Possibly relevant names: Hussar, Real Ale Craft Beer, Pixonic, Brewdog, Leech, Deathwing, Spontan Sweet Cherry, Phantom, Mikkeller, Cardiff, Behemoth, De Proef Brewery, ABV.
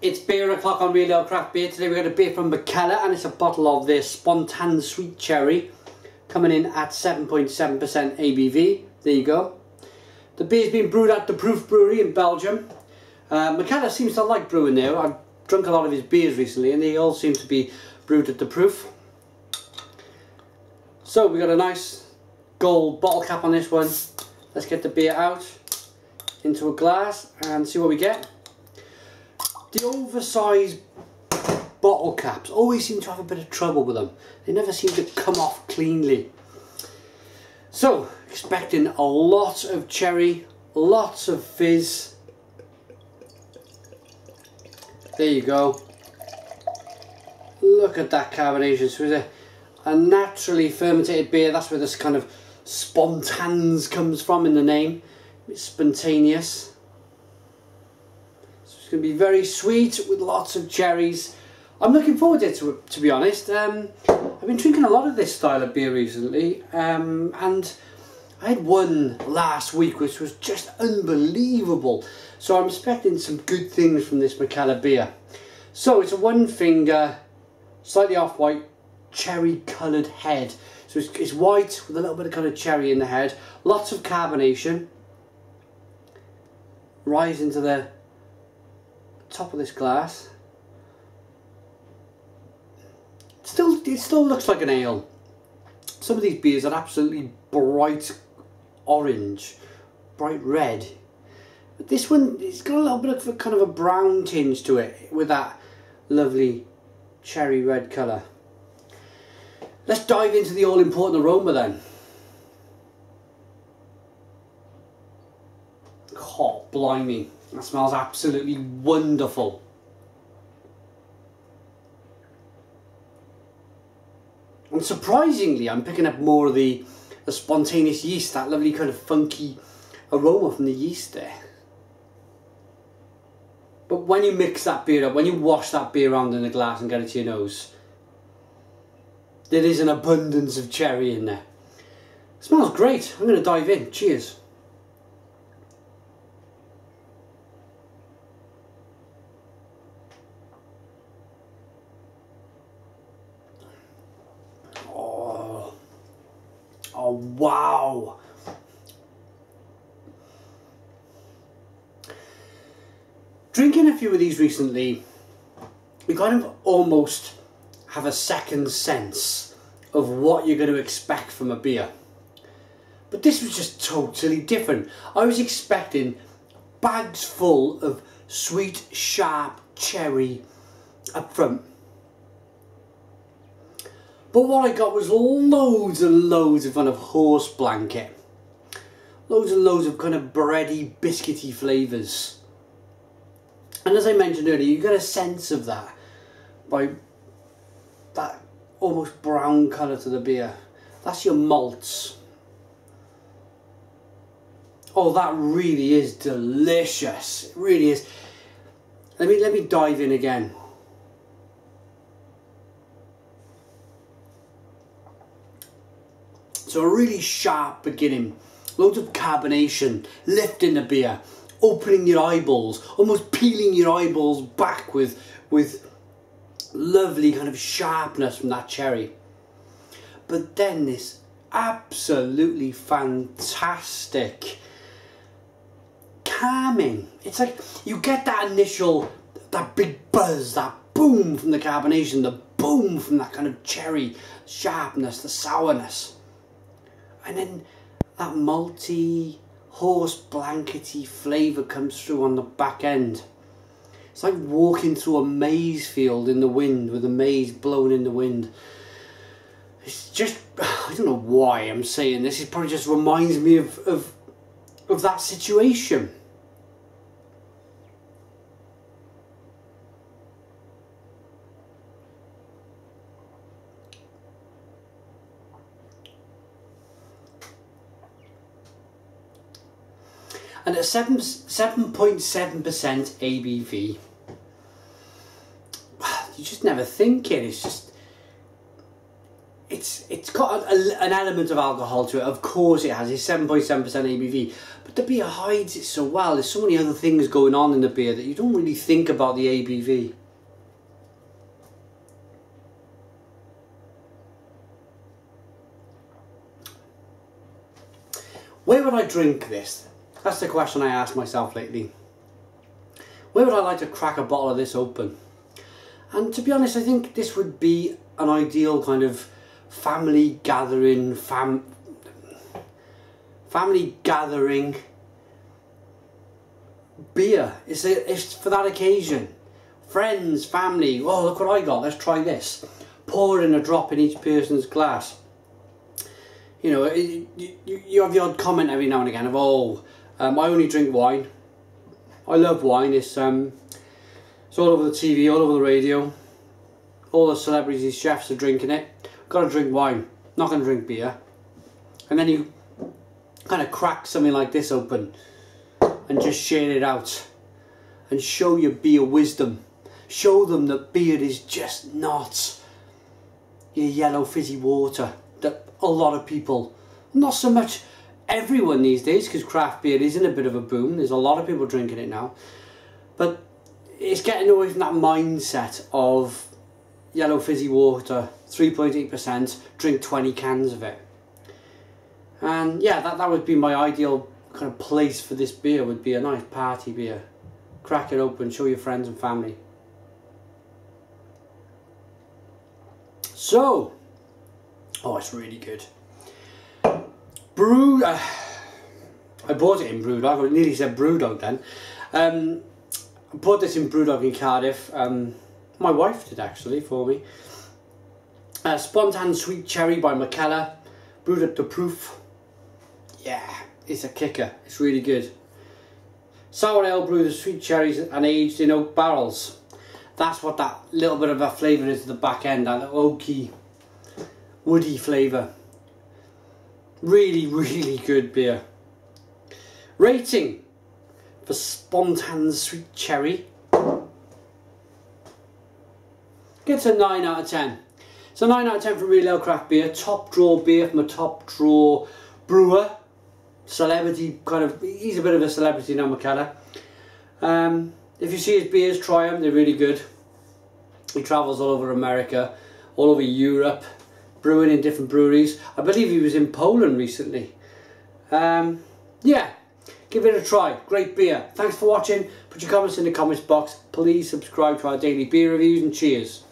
It's beer o'clock on Real Ale Craft Beer. Today we got a beer from Mikkeller and it's a bottle of this Spontan Sweet Cherry, coming in at 7.7% ABV. There you go. The beer's been brewed at De Proef Brewery in Belgium. Mikkeller seems to like brewing there. I've drunk a lot of his beers recently and they all seem to be brewed at De Proef. So we got a nice gold bottle cap on this one. Let's get the beer out into a glass and see what we get. The oversized bottle caps always seem to have a bit of trouble with them. They never seem to come off cleanly. So, expecting a lot of cherry, lots of fizz. There you go. Look at that carbonation. So it's a naturally fermented beer. That's where this kind of spontans comes from in the name. It's spontaneous. It's going to be very sweet with lots of cherries. I'm looking forward to it, to be honest. I've been drinking a lot of this style of beer recently, and I had one last week which was just unbelievable. So I'm expecting some good things from this Mikkeller beer. So it's a one finger, slightly off white, cherry coloured head. So it's white with a little bit of coloured cherry in the head. Lots of carbonation. Rise into the top of this glass. It still looks like an ale. Some of these beers are absolutely bright orange, bright red, but this one, it's got a little bit of a kind of a brown tinge to it with that lovely cherry red colour. Let's dive into the all important aroma then. Oh, blimey. That smells absolutely wonderful. And surprisingly, I'm picking up more of the spontaneous yeast, that lovely kind of funky aroma from the yeast there. But when you mix that beer up, when you wash that beer around in the glass and get it to your nose, there is an abundance of cherry in there. It smells great. I'm going to dive in. Cheers. Oh, wow. Drinking a few of these recently, you kind of almost have a second sense of what you're going to expect from a beer. But this was just totally different. I was expecting bags full of sweet, sharp cherry up front. But what I got was loads and loads of kind of horse blanket. Loads and loads of kind of bready, biscuity flavours. And as I mentioned earlier, you get a sense of that by that almost brown colour to the beer. That's your malts. Oh, that really is delicious. It really is. Let me dive in again. So a really sharp beginning, loads of carbonation, lifting the beer, opening your eyeballs, almost peeling your eyeballs back with lovely kind of sharpness from that cherry. But then this absolutely fantastic calming. It's like you get that initial, that big buzz, that boom from the carbonation, the boom from that kind of cherry sharpness, the sourness. And then that malty, horse blankety flavour comes through on the back end. It's like walking through a maize field in the wind with the maize blowing in the wind. It's just, I don't know why I'm saying this, it probably just reminds me of that situation. And at 7.7% ABV, you just never think it. It's just, it's got an element of alcohol to it, of course it has. It's 7.7% ABV, but the beer hides it so well. There's so many other things going on in the beer that you don't really think about the ABV. Where would I drink this? That's the question I asked myself lately. Where would I like to crack a bottle of this open? And to be honest, I think this would be an ideal kind of family gathering, family gathering beer. It's for that occasion. Friends, family, oh look what I got, let's try this. Pour in a drop in each person's glass. You know, you have the odd comment every now and again of, oh, I only drink wine. I love wine. It's all over the TV, all over the radio. All the celebrities, chefs are drinking it. Got to drink wine. Not going to drink beer. And then you kind of crack something like this open and just share it out and show your beer wisdom. Show them that beer is just not your yellow fizzy water that a lot of people, not so much everyone these days, because craft beer is in a bit of a boom. There's a lot of people drinking it now, but it's getting away from that mindset of yellow fizzy water, 3.8%, drink 20 cans of it. And yeah, that would be my ideal kind of place for this beer. Would be a nice party beer. Crack it open, show your friends and family. So, oh, it's really good. I bought it in Brewdog. I nearly said Brewdog then. I bought this in Brewdog in Cardiff. My wife did actually for me. Spontan Sweet Cherry by Mikkeller, brewed at De Proef. Yeah, it's a kicker. It's really good. Sour ale brewed with sweet cherries and aged in oak barrels. That's what that little bit of a flavour is at the back end. That oaky, woody flavour. Really, really good beer. Rating for Spontan Sweet Cherry. Gets a 9 out of 10. It's a 9 out of 10 for Real Ale Craft Beer. Top draw beer from a top draw brewer. Celebrity kind of, he's a bit of a celebrity now, Mikkeller. If you see his beers, try them. They're really good. He travels all over America, all over Europe, brewing in different breweries. I believe he was in Poland recently. Yeah, give it a try. Great beer. Thanks for watching. Put your comments in the comments box. Please subscribe to our daily beer reviews, and cheers.